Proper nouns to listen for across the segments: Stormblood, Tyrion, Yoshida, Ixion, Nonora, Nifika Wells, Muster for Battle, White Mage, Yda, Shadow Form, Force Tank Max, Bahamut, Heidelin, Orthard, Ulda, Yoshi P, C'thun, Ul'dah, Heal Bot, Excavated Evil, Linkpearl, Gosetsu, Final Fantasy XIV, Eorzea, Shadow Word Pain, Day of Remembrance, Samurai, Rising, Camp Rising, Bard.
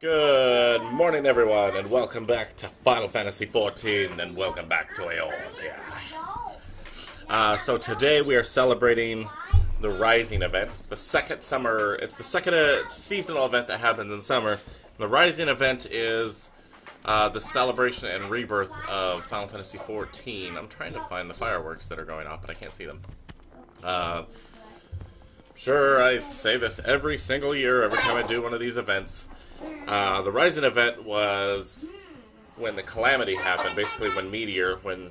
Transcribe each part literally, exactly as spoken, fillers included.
Good morning, everyone, and welcome back to Final Fantasy fourteen, and welcome back to Eorzea. Uh, so today we are celebrating the Rising event. It's the second summer. It's the second uh, seasonal event that happens in summer. The Rising event is uh, the celebration and rebirth of Final Fantasy fourteen. I'm trying to find the fireworks that are going off, but I can't see them. Uh, sure, I say this every single year, every time I do one of these events. Uh, the Rising event was when the Calamity happened, basically when Meteor, when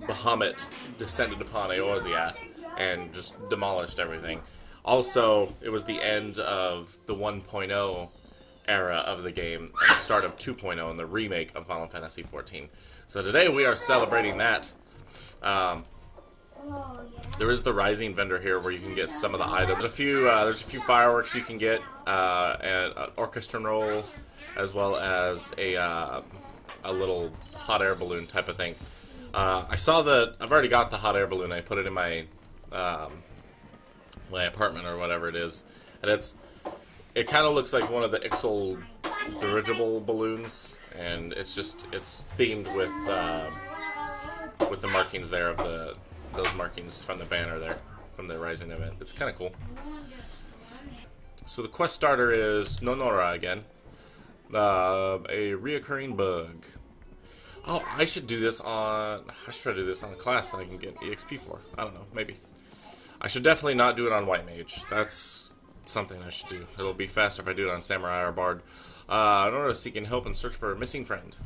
Bahamut descended upon Eorzea and just demolished everything. Also, it was the end of the one point oh era of the game and the start of two point oh and the remake of Final Fantasy fourteen. So today we are celebrating that. Um... There is the Rising vendor here where you can get some of the items. There's a few, uh, there's a few fireworks you can get, uh, and an orchestra roll, as well as a uh, a little hot air balloon type of thing. Uh, I saw the, I've already got the hot air balloon. I put it in my um, my apartment or whatever it is, and it's it kind of looks like one of the Ixion dirigible balloons, and it's just it's themed with uh, with the markings there of the. Those markings from the banner there, from the Rising event. It's kind of cool. So the quest starter is Nonora again. Uh, a reoccurring bug. Oh, I should do this on... How should I do this on a class that I can get E X P for? I don't know, maybe. I should definitely not do it on White Mage. That's something I should do. It'll be faster if I do it on Samurai or Bard. Uh, Nora seeking help and search for a missing friend.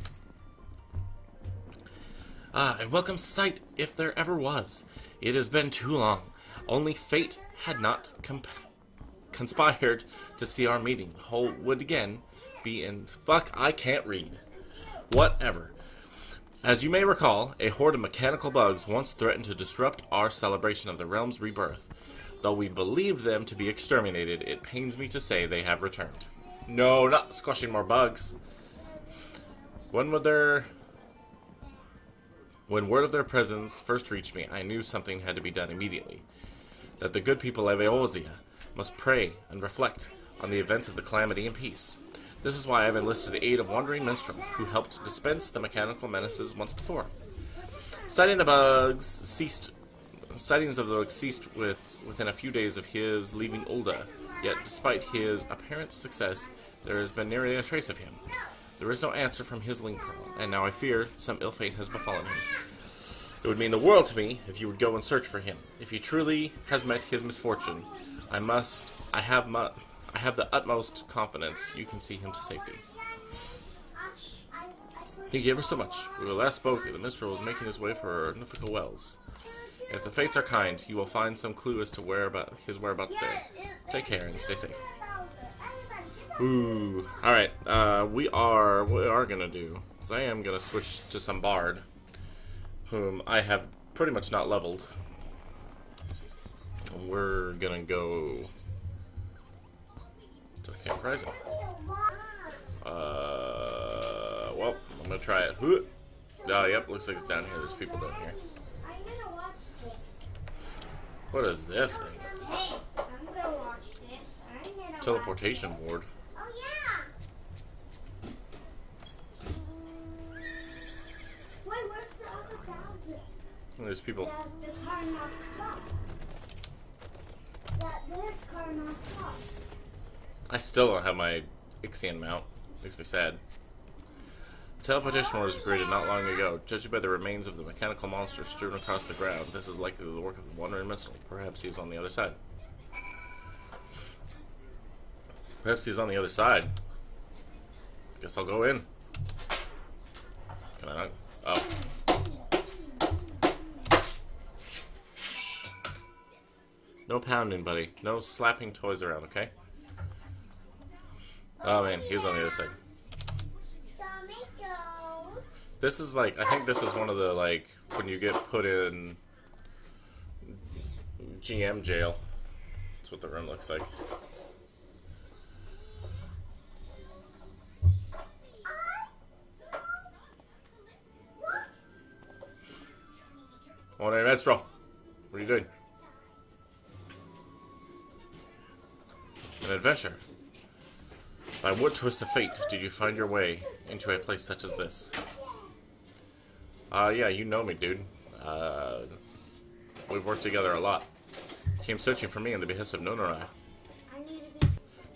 Ah, a welcome sight, if there ever was. It has been too long. Only fate had not comp conspired to see our meeting. Whole would again be in... Fuck, I can't read. Whatever. As you may recall, a horde of mechanical bugs once threatened to disrupt our celebration of the realm's rebirth. Though we believed them to be exterminated, it pains me to say they have returned. No, not squashing more bugs. When would there... When word of their presence first reached me, I knew something had to be done immediately. That the good people of Eorzea must pray and reflect on the events of the Calamity in peace. This is why I've enlisted the aid of Wandering Minstrel, who helped dispense the mechanical menaces once before. Sighting the bugs ceased, sightings of the bugs ceased with, within a few days of his leaving Ulda, yet despite his apparent success, there has been nearly a trace of him. There is no answer from his Linkpearl, and now I fear some ill fate has befallen him. It would mean the world to me if you would go and search for him. If he truly has met his misfortune, I must, I have mu I have the utmost confidence you can see him to safety. Thank you ever so much. When we last spoke, the minstrel was making his way for Nifika Wells. If the fates are kind, you will find some clue as to where about his whereabouts there. Take care and stay safe. Ooh. Alright, uh, we are, what we are gonna do is I am gonna switch to some Bard, whom I have pretty much not leveled. We're gonna go to Camp Rising. Uh, well, I'm gonna try it. Oh, yep, looks like it's down here. There's people down here. What is this thing? Teleportation ward. There's people. I still don't have my Ixion mount. Makes me sad. The teleportation was created not long ago. Judging by the remains of the mechanical monster strewn across the ground, this is likely the work of the Wandering Missile. Perhaps he is on the other side. Perhaps he's on the other side. Guess I'll go in. Can I not? Oh. No pounding, buddy. No slapping toys around, okay? Oh man, he's on the other side. This is like, I think this is one of the, like, when you get put in G M jail. That's what the room looks like. Morning, Minstrel. What are you doing? An adventure. By what twist of fate did you find your way into a place such as this? Uh, yeah, you know me, dude. Uh, we've worked together a lot. Came searching for me in the behest of Nonora.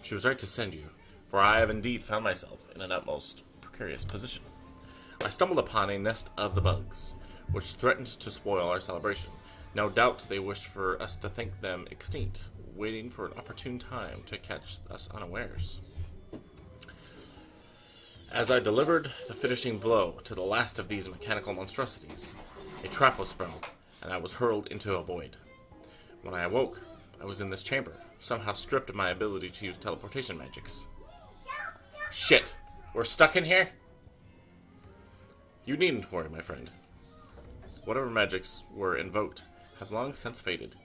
She was right to send you, for I have indeed found myself in an utmost precarious position. I stumbled upon a nest of the bugs, which threatened to spoil our celebration. No doubt they wished for us to think them extinct, waiting for an opportune time to catch us unawares. As I delivered the finishing blow to the last of these mechanical monstrosities, a trap was sprung, and I was hurled into a void. When I awoke, I was in this chamber, somehow stripped of my ability to use teleportation magics. Shit! We're stuck in here? You needn't worry, my friend. Whatever magics were invoked have long since faded.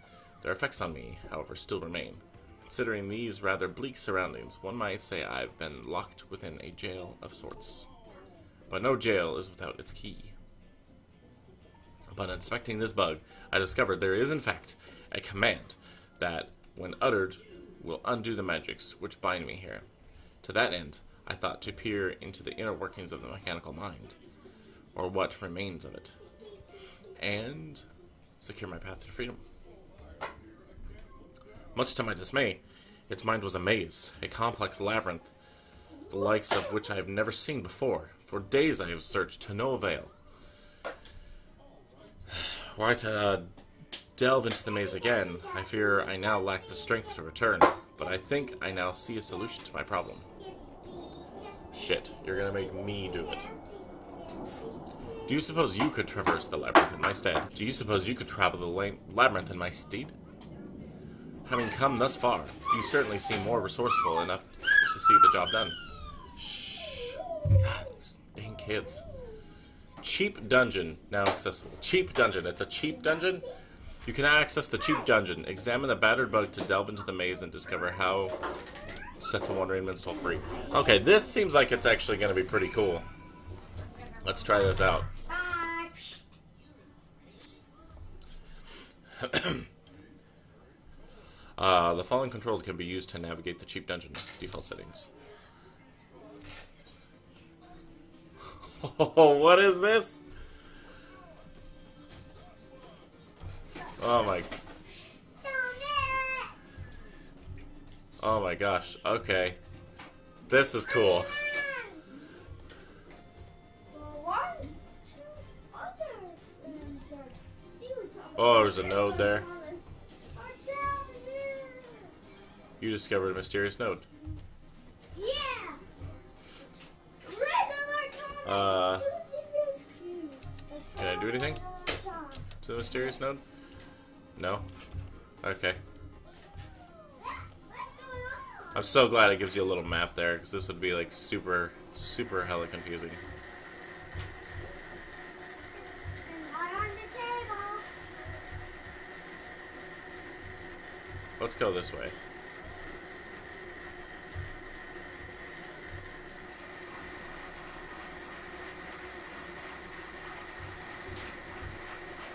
Their effects on me, however, still remain. Considering these rather bleak surroundings, one might say I've been locked within a jail of sorts. But no jail is without its key. Upon inspecting this bug, I discovered there is, in fact, a command that, when uttered, will undo the magics which bind me here. To that end, I thought to peer into the inner workings of the mechanical mind, or what remains of it, and secure my path to freedom. Much to my dismay, its mind was a maze, a complex labyrinth, the likes of which I have never seen before. For days I have searched to no avail. Were I to delve into the maze again, I fear I now lack the strength to return, but I think I now see a solution to my problem. Shit, you're gonna make me do it. Do you suppose you could traverse the labyrinth in my stead? Do you suppose you could travel the labyrinth in my stead? Having come thus far, you certainly seem more resourceful enough to see the job done. Shh. God, dang kids. Cheap dungeon now accessible. Cheap dungeon. It's a cheap dungeon? You can now access the cheap dungeon. Examine the battered bug to delve into the maze and discover how to set the wandering minstrel free. Okay, this seems like it's actually going to be pretty cool. Let's try this out. uh, the following controls can be used to navigate the cheap dungeon. Default settings. Oh, what is this? Oh my. Oh my gosh. Okay. This is cool. Oh, there's a node there. You discovered a mysterious node. Yeah. Uh. Can I do anything to the mysterious node? No? Okay. I'm so glad it gives you a little map there, because this would be like super, super hella confusing. Let's go this way.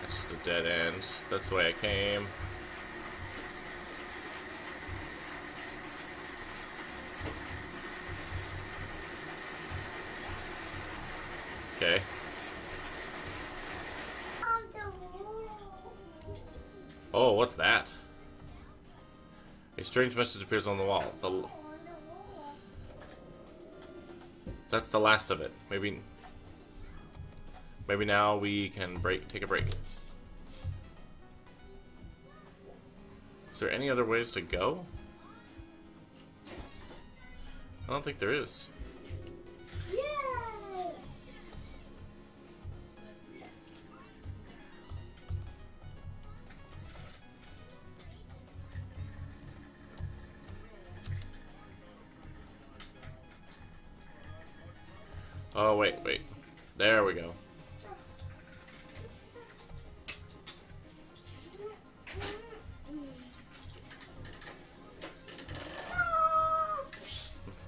That's just a dead end. That's the way I came. Okay. Oh, what's that? A strange message appears on the wall. The l That's the last of it. Maybe, maybe now we can break. Take a break. Is there any other ways to go? I don't think there is. Oh, wait, wait. There we go.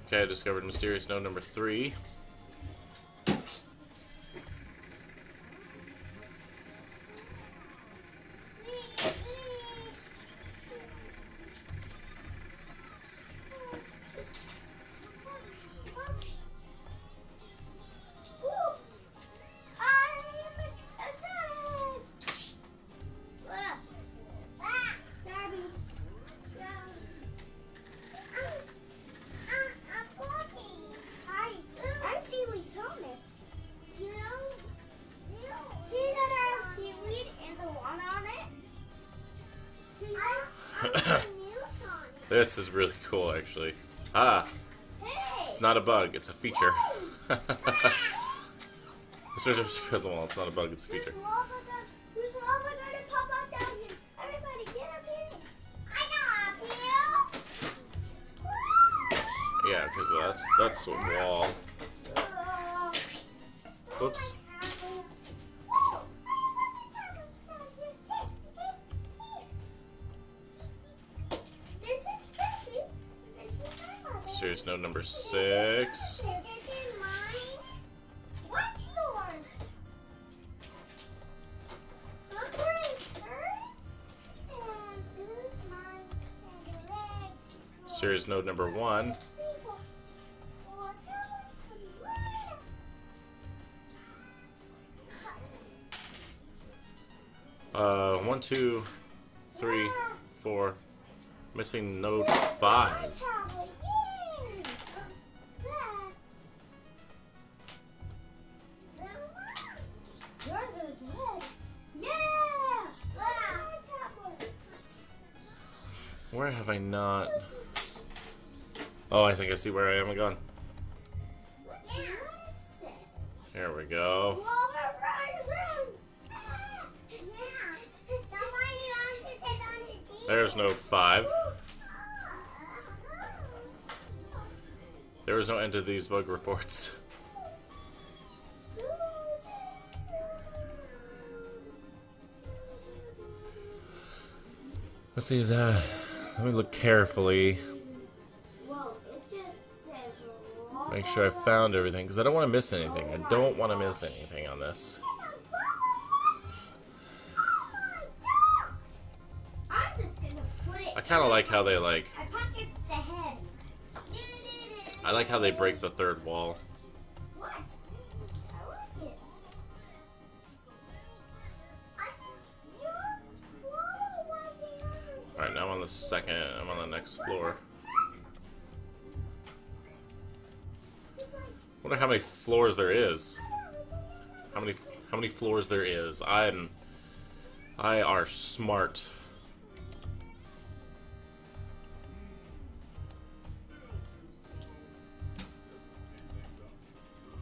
Okay, I discovered mysterious node number three. This is really cool, actually. Ah! It's not a bug, it's a feature. It's not a bug, it's a feature. Yeah, because that's that's a wall. Oops. Serious note number six. What's yours? Serious note number one. Uh, one, two, three, four. Missing note five. Where have I not? Oh, I think I see where I am gone. There we go. There's no five. There is no end to these bug reports. Let's see that. Let me look carefully. Make sure I found everything, because I don't want to miss anything. I don't want to miss anything on this. I kind of like how they like. I like how they break the third wall. Alright, now I'm on the second. I'm on the next floor. I wonder how many floors there is. How many how many floors there is? I'm I are smart.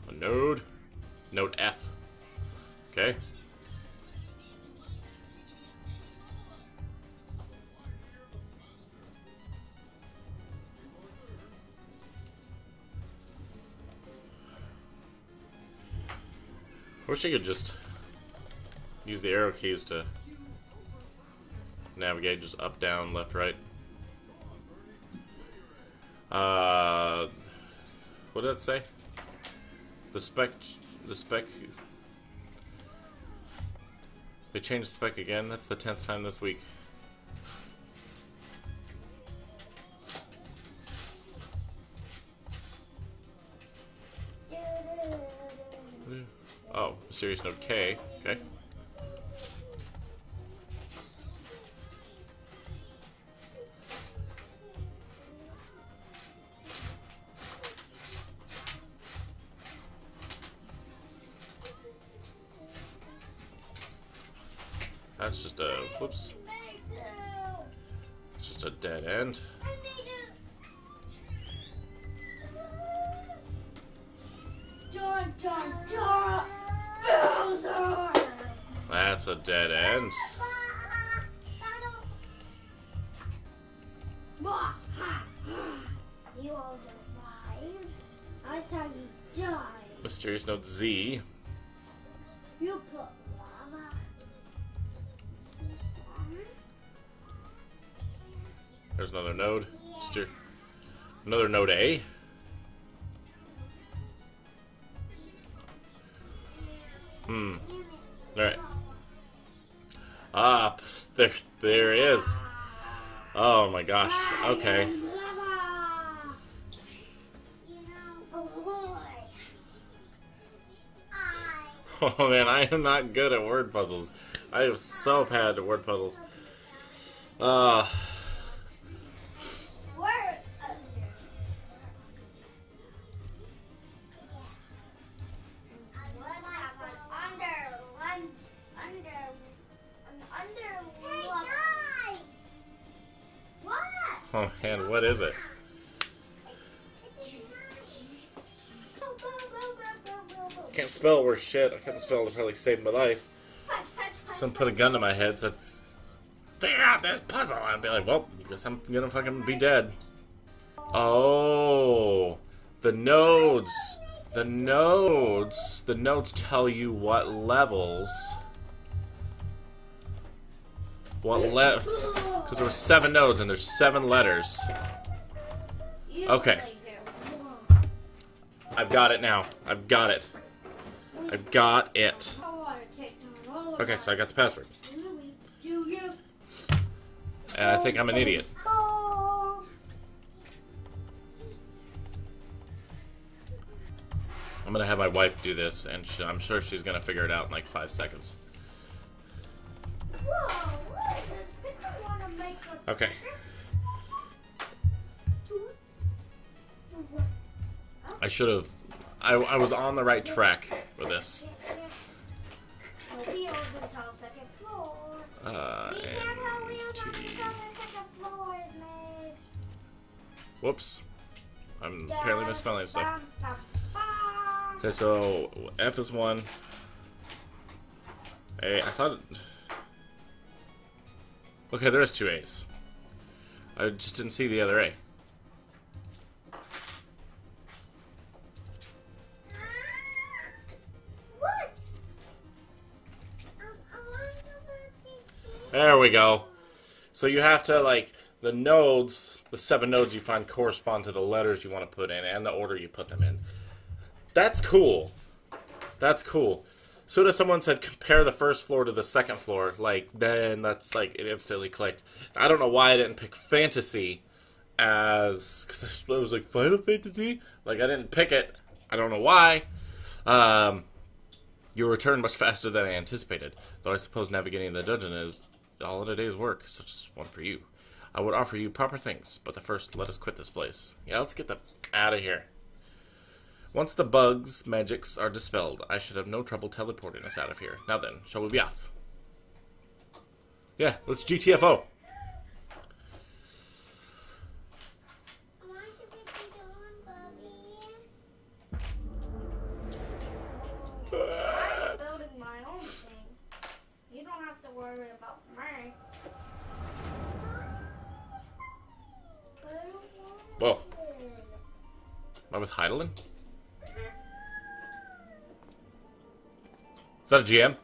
A node, note F. Okay. I wish I could just use the arrow keys to navigate, just up, down, left, right. Uh, what did that say? The spec, the spec, they changed the spec again, that's the tenth time this week. Oh, mysterious note K. Okay. That's just a whoops. It's just a dead end. Dun, dun, dun. That's a dead end. You all survived. I thought you died. Mysterious note Z. You put lava. There's another node. Yeah. Another node A. Hmm. All right. Ah, there, there is. Oh my gosh. Okay. Oh man, I am not good at word puzzles. I am so bad at word puzzles. Uh. Under what? Oh man, what is it? Can't spell worth shit. I couldn't spell to probably save my life. Someone put a gun to my head, said, "Figure out this puzzle." I'd be like, "Well, I guess I'm gonna fucking be dead." Oh, the nodes, the nodes, the nodes tell you what levels. What le? Because there were seven nodes and there's seven letters. Okay. I've got it now. I've got it. I've got it. Okay, so I got the password. And I think I'm an idiot. I'm gonna have my wife do this, and she, I'm sure she's gonna figure it out in like five seconds. Okay. I should have. I, I was on the right track with this. Uh, and T. Whoops. I'm apparently misspelling stuff. Okay, so F is one. Hey, I thought. Okay, there is two A's. I just didn't see the other A. There we go. So you have to, like, the nodes, the seven nodes you find correspond to the letters you want to put in and the order you put them in. That's cool. That's cool. As soon as someone said compare the first floor to the second floor, like, then that's, like, it instantly clicked. I don't know why I didn't pick fantasy as, because I was like, Final Fantasy? Like, I didn't pick it. I don't know why. Um, you return much faster than I anticipated, though I suppose navigating the dungeon is all in a day's work, such as one for you. I would offer you proper things, but the first, let us quit this place. Yeah, let's get the out of here. Once the bugs, magics are dispelled, I should have no trouble teleporting us out of here. Now then, shall we be off? Yeah, let's G T F O. I'm building my own thing. You don't have to worry about me. Whoa. Am I with Heidelin? Is that a G M?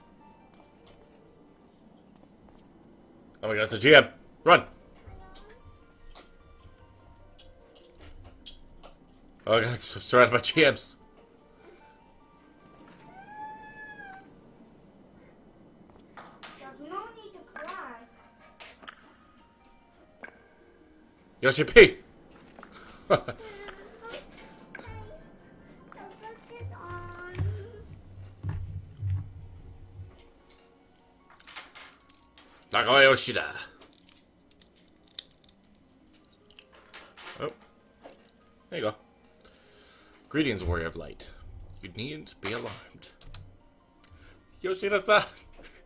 Oh my god, it's a G M! Run! Oh my god, I'm surrounded by G Ms. Yoshi P! Nagai Yoshida. Oh. There you go. Greetings, Warrior of Light. You needn't be alarmed. Yoshida-san!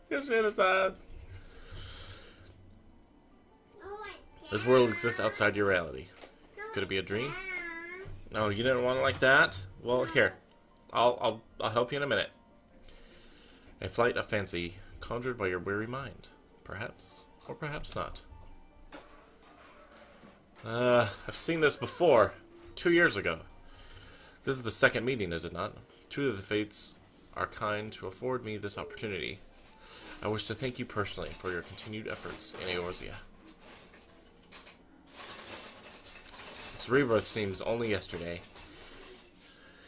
Yoshida-san! This world exists outside your reality. Could it be a dream? No, you didn't want it like that? Well, here. I'll, I'll, I'll help you in a minute. A flight of fancy conjured by your weary mind. Perhaps, or perhaps not. Uh, I've seen this before. Two years ago. This is the second meeting, is it not? Two of the fates are kind to afford me this opportunity. I wish to thank you personally for your continued efforts in Eorzea. Its rebirth seems only yesterday.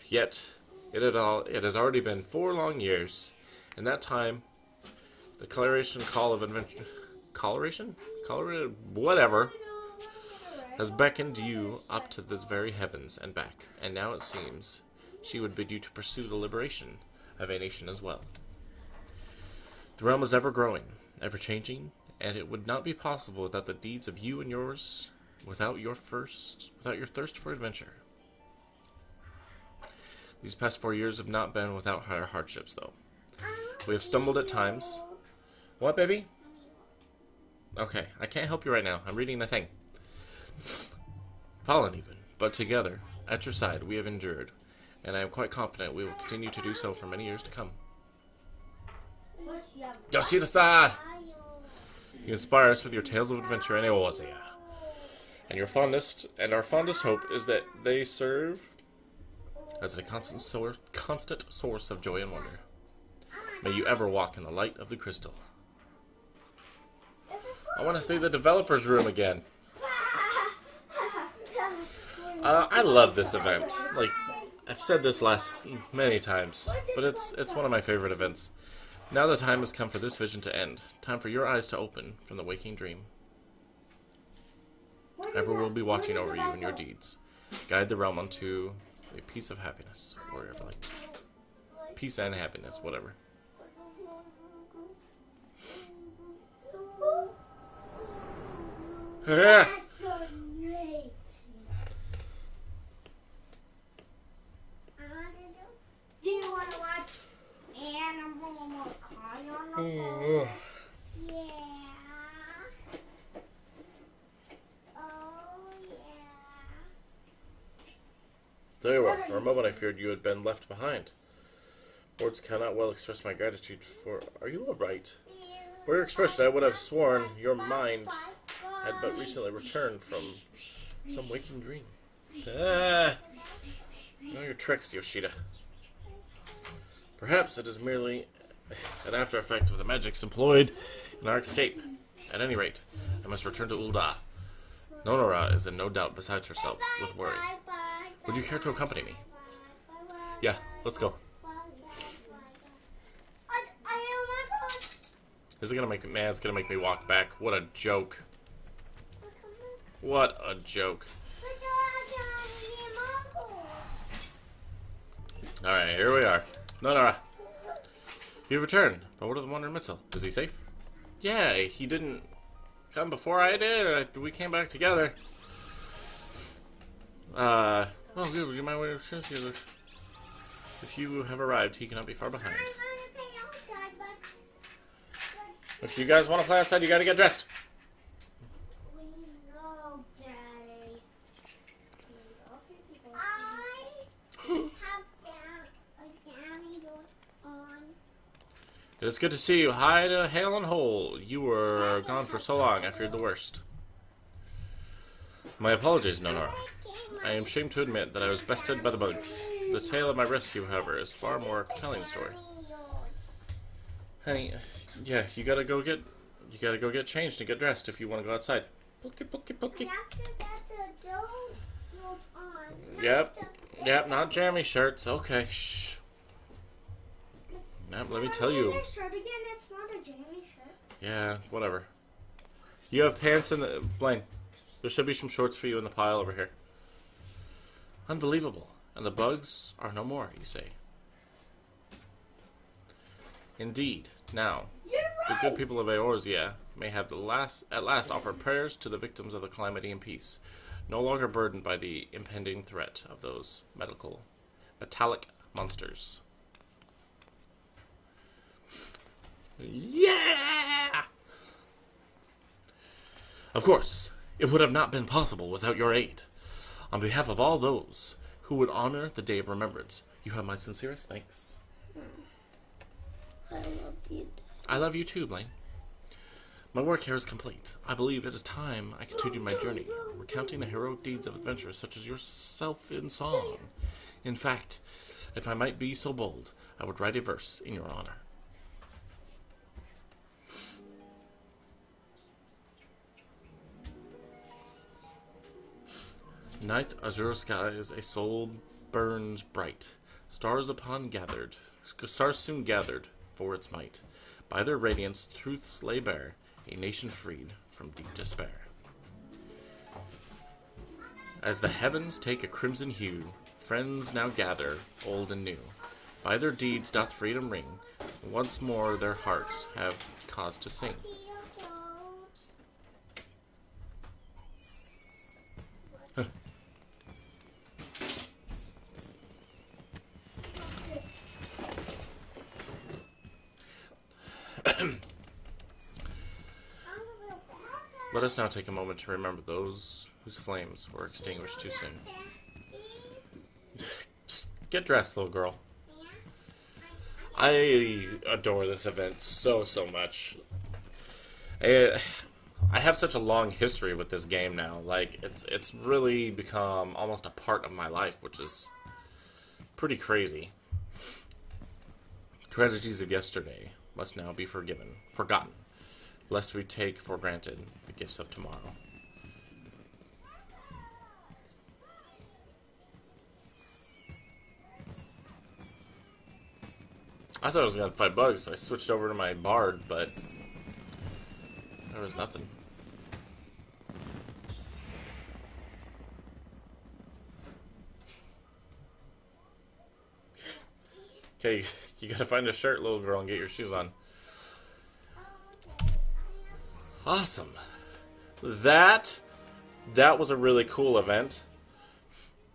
Yet, it, had all, it has already been four long years. In that time, the coloration call of adventure... Coloration? Coloration? Whatever. Has beckoned you up to this very heavens and back. And now it seems she would bid you to pursue the liberation of a nation as well. The realm is ever-growing, ever-changing, and it would not be possible without the deeds of you and yours... Without your first, without your thirst for adventure. These past four years have not been without our hardships, though. We have stumbled at times. What, baby? Okay, I can't help you right now. I'm reading the thing. fallen even, but together, at your side, we have endured, and I am quite confident we will continue to do so for many years to come. Yoshida-san! You inspire us with your tales of adventure in Eorzea. And your fondest, and our fondest hope is that they serve as a constant source, constant source of joy and wonder. May you ever walk in the light of the crystal. I want to see the developer's room again. Uh, I love this event. Like, I've said this last many times, but it's it's one of my favorite events. Now the time has come for this vision to end. Time for your eyes to open from the waking dream. Ever will be watching over you and your deeds. Guide the realm onto a piece of happiness, Warrior of Light. Peace and happiness, whatever. Do you want to watch Animal Carnival? Yeah. Oh, yeah. There you are. For a moment, I feared you had been left behind. Words cannot well express my gratitude for. Are you all right? For your expression, I would have sworn your mind had but recently returned from some waking dream. Ah! You know your tricks, Yoshida. Perhaps it is merely an after effect of the magics employed in our escape. At any rate, I must return to Ul'dah. Nonora is in no doubt besides herself with worry. Would you care to accompany me? Yeah, let's go. Is it gonna make man? It's gonna make me walk back. What a joke! What a joke! All right, here we are. Nonora, you returned. But what of the wandering Mitzel? Is he safe? Yeah, he didn't come before I did. We came back together. Uh, well, good. Would you mind waiting for us? If you have arrived, he cannot be far behind. If you guys want to play outside, you gotta get dressed. We know, Daddy. I have a downy on. It's good to see you. Hi to Hail and Hole. You were gone for so long, I feared the worst. My apologies, Nonora. I am ashamed to admit that I was bested by the bugs. The tale of my rescue, however, is far more compelling story. Honey. Yeah, you gotta go get, you gotta go get changed and get dressed if you want to go outside. Pookie, pookie, pookie. Yep, yep, not jammy shirts. Okay, shh. Yep, let me tell you. Yeah, whatever. You have pants in the Blaine. There should be some shorts for you in the pile over here. Unbelievable. And the bugs are no more, you say. Indeed. Now, the good people of Eorzea may have the last, at last offered prayers to the victims of the calamity in peace, no longer burdened by the impending threat of those medical, metallic monsters. Yeah! Of course, it would have not been possible without your aid. On behalf of all those who would honor the Day of Remembrance, you have my sincerest thanks. I love you. I love you too, Blaine. My work here is complete. I believe it is time I continued my journey, recounting the heroic deeds of adventurers such as yourself in song. In fact, if I might be so bold, I would write a verse in your honor. Night azure skies, a soul burns bright. Stars upon gathered, stars soon gathered. For its might. By their radiance, truths lay bare, a nation freed from deep despair. As the heavens take a crimson hue, friends now gather, old and new. By their deeds doth freedom ring, and once more their hearts have cause to sing. Huh. Let us now take a moment to remember those whose flames were extinguished too soon. Just get dressed, little girl. I adore this event so, so much. I, I have such a long history with this game now. Like, it's it's really become almost a part of my life, which is pretty crazy. Tragedies of yesterday must now be forgiven, forgotten, lest we take for granted the gifts of tomorrow. I thought I was going to fight bugs, so I switched over to my Bard, but there was nothing. Okay, you gotta find a shirt, little girl, and get your shoes on. Awesome. That, that was a really cool event.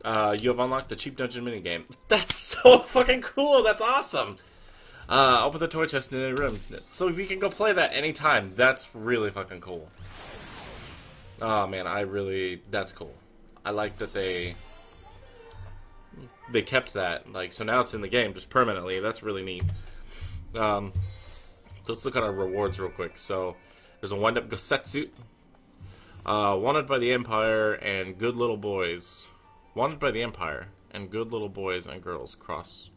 Uh, you have unlocked the cheap dungeon minigame. That's so fucking cool. That's awesome. Uh, open the toy chest in the room, so we can go play that anytime. That's really fucking cool. Oh man, I really... That's cool. I like that they... They kept that. Like, so now it's in the game, just permanently. That's really neat. Um, so let's look at our rewards real quick. So, there's a wind-up Gosetsu. Uh, wanted by the Empire and good little boys. Wanted by the Empire and good little boys and girls cross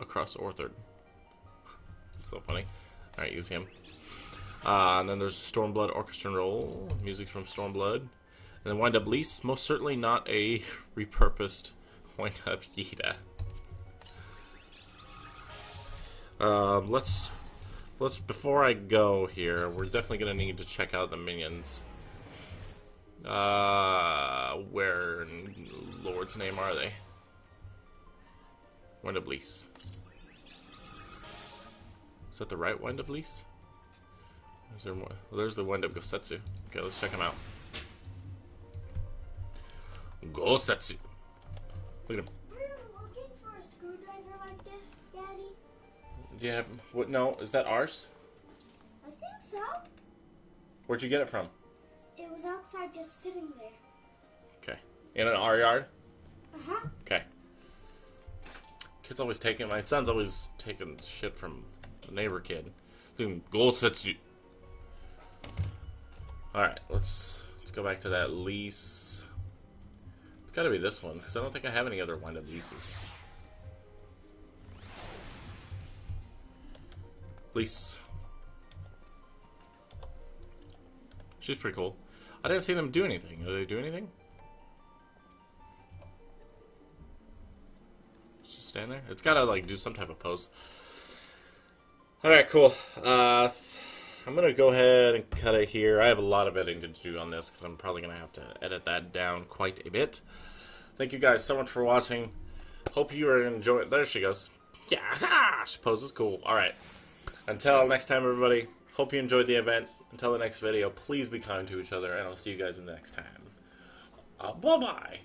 across Orthard. So funny. Alright, use him. Uh, and then there's Stormblood Orchestra Roll, music from Stormblood. And then Wind Up Lease, most certainly not a repurposed Wind Up Yda. Um, let's, let's, before I go here, we're definitely going to need to check out the minions. Uh, where in Lord's name are they? Wind Up Lease. Is that the right wind of lease? Is there more? Well, there's the wind of Gosetsu. Okay, let's check him out. Gosetsu. Look at him. Were you looking for a screwdriver like this, Daddy? Yeah, what? No, is that ours? I think so. Where'd you get it from? It was outside just sitting there. Okay. In an R yard? Uh-huh. Okay. Kids always taking, my son's always taking shit from neighbor kid. Gosetsu. Alright, let's let's go back to that lease. It's gotta be this one, because I don't think I have any other wind-up leases. Lease. She's pretty cool. I didn't see them do anything. Do they do anything? Just stand there? It's gotta like do some type of pose. Alright, cool. Uh, I'm going to go ahead and cut it here. I have a lot of editing to do on this because I'm probably going to have to edit that down quite a bit. Thank you guys so much for watching. Hope you are enjoying it. There she goes. Yeah, ah, she poses cool. Alright. Until next time, everybody. Hope you enjoyed the event. Until the next video, please be kind to each other, and I'll see you guys in the next time. Uh, bye-bye.